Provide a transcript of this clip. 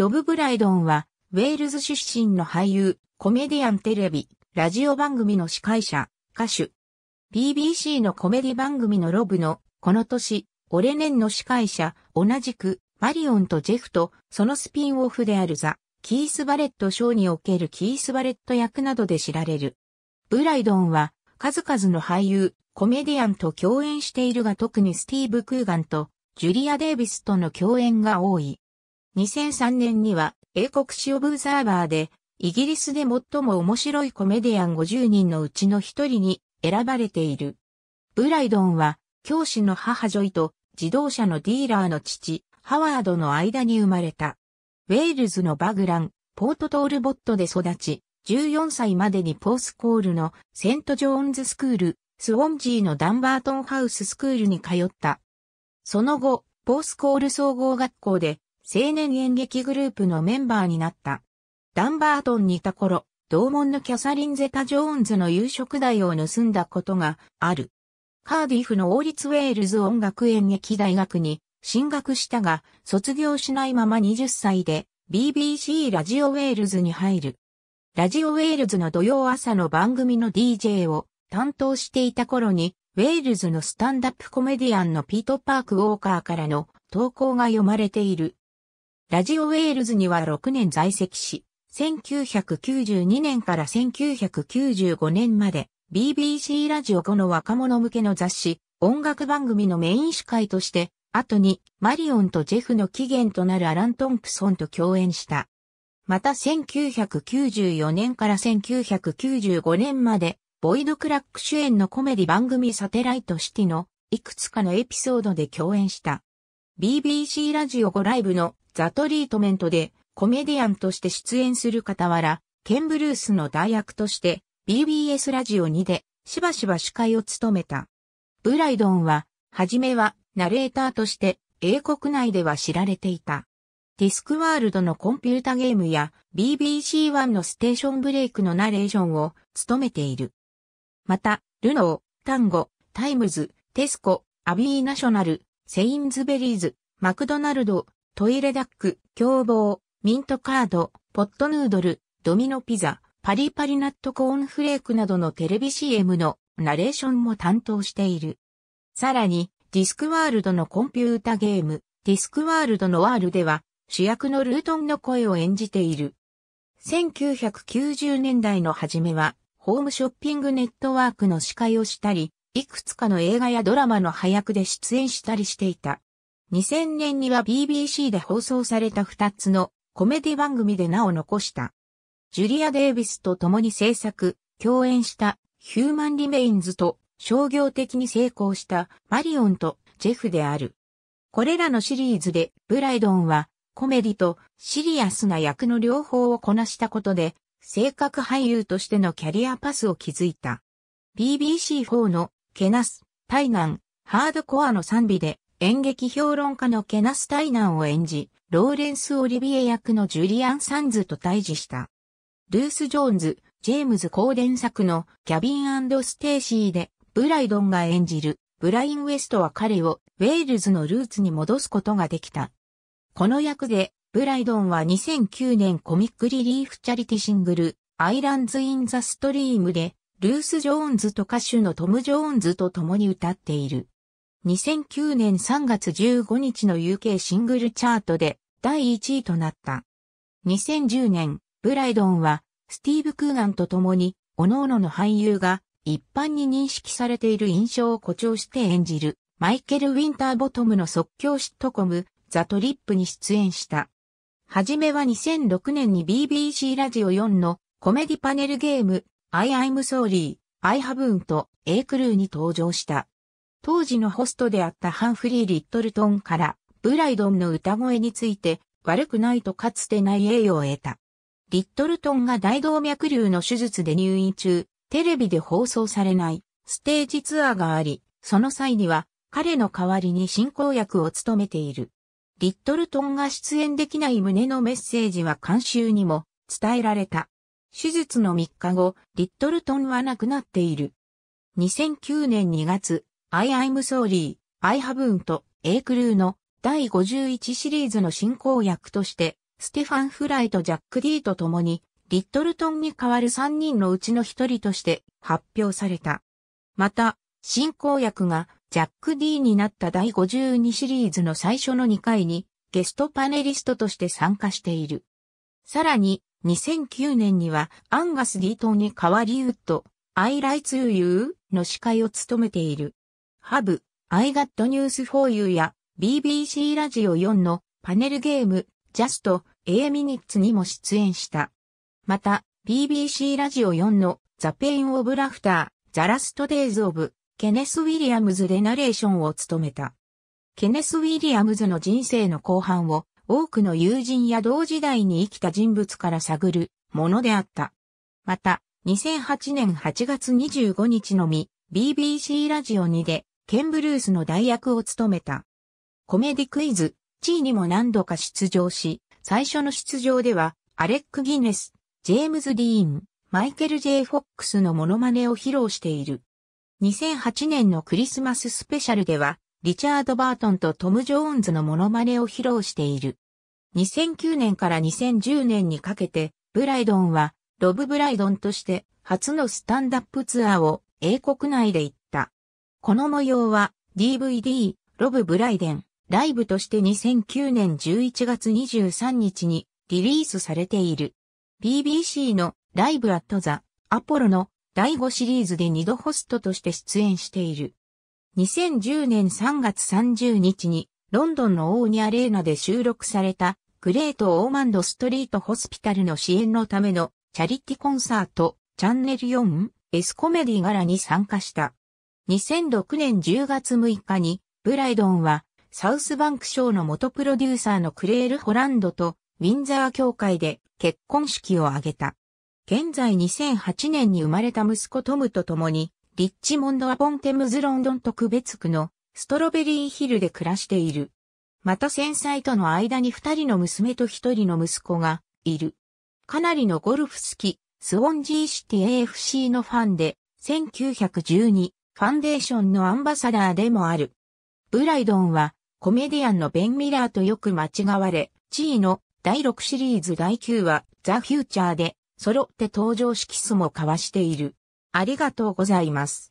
ロブ・ブライドンは、ウェールズ出身の俳優、コメディアン、テレビ、ラジオ番組の司会者、歌手。BBC のコメディ番組のロブの、この年、俺ねんの司会者、同じく、マリオンとジェフと、そのスピンオフであるザ・キース・バレット・ショーにおけるキース・バレット役などで知られる。ブライドンは、数々の俳優、コメディアンと共演しているが特にスティーブ・クーガンと、ジュリア・デイビスとの共演が多い。2003年には、英国誌オブザーバーで、イギリスで最も面白いコメディアン50人のうちの一人に選ばれている。ブライドンは、教師の母ジョイと自動車のディーラーの父、ハワードの間に生まれた。ウェールズのバグラン、ポートトールボットで育ち、14歳までにポースコールのセント・ジョーンズ・スクール、スウォンジーのダンバートン・ハウス・スクールに通った。その後、ポースコール総合学校で青年演劇グループのメンバーになった。ダンバートンにいた頃、同門のキャサリン・ゼタ・ジョーンズの夕食代を盗んだことがある。カーディフの王立ウェールズ音楽演劇大学に進学したが、卒業しないまま20歳で BBC ラジオウェールズに入る。ラジオウェールズの土曜朝の番組の DJ を担当していた頃に、ウェールズのスタンダップコメディアンのピート・パーク・ウォーカーからの投稿が読まれている。ラジオウェールズには6年在籍し、1992年から1995年まで BBC ラジオ5の若者向けの雑誌、音楽番組のメイン司会として、後にマリオンとジェフの起源となるアラン・トンプソンと共演した。また1994年から1995年まで、ボイド・クラック主演のコメディ番組サテライト・シティのいくつかのエピソードで共演した。BBC ラジオ5ライブのザ・トリートメントで、コメディアンとして出演する傍ら、ケン・ブルースの代役として BBS ラジオ2でしばしば司会を務めた。ブライドンは、はじめはナレーターとして英国内では知られていた。ディスクワールドのコンピュータゲームや BBC One のステーションブレイクのナレーションを務めている。また、ルノー、タンゴ、タイムズ、テスコ、アビーナショナル、セインズベリーズ、マクドナルド、トイレダック、共謀、ミントカード、ポットヌードル、ドミノピザ、パリパリナットコーンフレークなどのテレビ CM のナレーションも担当している。さらに、ディスクワールドのコンピュータゲーム、ディスクワールドのワールでは、主役のルートンの声を演じている。1990年代の初めは、ホームショッピングネットワークの司会をしたり、いくつかの映画やドラマの配役で出演したりしていた。2000年には BBC で放送された2つの、コメディ番組で名を残した。ジュリア・デイビスと共に制作、共演したヒューマン・リメインズと商業的に成功したマリオンとジェフである。これらのシリーズでブライドンはコメディとシリアスな役の両方をこなしたことで性格俳優としてのキャリアパスを築いた。BBC4 のケナス・タイナン、ハードコアの賛美で演劇評論家のケナス・タイナンを演じ、ローレンス・オリビエ役のジュリアン・サンズと対峙した。ルース・ジョーンズ、ジェームズ・コーデン作のギャビン&ステイシーで、ブライドンが演じるブライン・ウェストは彼をウェールズのルーツに戻すことができた。この役で、ブライドンは2009年コミックリリーフチャリティシングル、アイランズ・イン・ザ・ストリームで、ルース・ジョーンズと歌手のトム・ジョーンズと共に歌っている。2009年3月15日の UK シングルチャートで第1位となった。2010年、ブライドンはスティーブ・クーガンと共に各々の俳優が一般に認識されている印象を誇張して演じるマイケル・ウィンターボトムの即興シットコムザ・トリップに出演した。はじめは2006年に BBC ラジオ4のコメディパネルゲーム I'm Sorry, I Haven't a Clue に登場した。当時のホストであったハンフリー・リットルトンから、ブライドンの歌声について、悪くないとかつてない栄誉を得た。リットルトンが大動脈瘤の手術で入院中、テレビで放送されない、ステージツアーがあり、その際には、彼の代わりに進行役を務めている。リットルトンが出演できない旨のメッセージは観衆にも伝えられた。手術の3日後、リットルトンは亡くなっている。2009年2月、I'm Sorry, I Haven't a Clue の第51シリーズの進行役としてステファン・フライとジャック・ディーと共に、リットルトンに代わる3人のうちの1人として発表された。また、進行役がジャック・ディーになった第52シリーズの最初の2回にゲストパネリストとして参加している。さらに、2009年にはアンガス・ディートンに代わりウッド、I Lie to Youの司会を務めている。ハブ、I Got News for Youや BBC ラジオ4のパネルゲーム、Just a Minute にも出演した。また、BBC ラジオ4のThe Pain of Laughter, The Last Days of Kenneth Williamsでナレーションを務めた。ケネス・ウィリアムズの人生の後半を多くの友人や同時代に生きた人物から探るものであった。また、2008年8月25日のみ BBC ラジオ2でケン・ブルースの代役を務めた。コメディクイズ、地位にも何度か出場し、最初の出場ではアレック・ギネス、ジェームズ・ディーン、マイケル・ J ・フォックスのモノマネを披露している。2008年のクリスマススペシャルでは、リチャード・バートンとトム・ジョーンズのモノマネを披露している。2009年から2010年にかけて、ブライドンは、ロブ・ブライドンとして、初のスタンダップツアーを、英国内で行った。この模様は、DVD、ロブ・ブライデン、ライブとして2009年11月23日に、リリースされている。BBC のライブ・アット・ザ・アポロの第5シリーズで2度ホストとして出演している。2010年3月30日にロンドンのオーニャアレーナで収録されたグレート・オーマンド・ストリート・ホスピタルの支援のためのチャリティコンサートチャンネル 4S コメディ柄に参加した。2006年10月6日にブライドンはサウスバンクショーの元プロデューサーのクレール・ホランドとウィンザー教会で結婚式を挙げた。現在2008年に生まれた息子トムと共にリッチモンド・アポン・テムズ・ロンドン特別区のストロベリーヒルで暮らしている。また戦災との間に2人の娘と1人の息子がいる。かなりのゴルフ好き、スウォンジーシティ AFC のファンで、1912ファンデーションのアンバサダーでもある。ブライドンはコメディアンのベン・ミラーとよく間違われ、地位の第6シリーズ第9話、ザ・フューチャーで、揃って登場しキスも交わしている。ありがとうございます。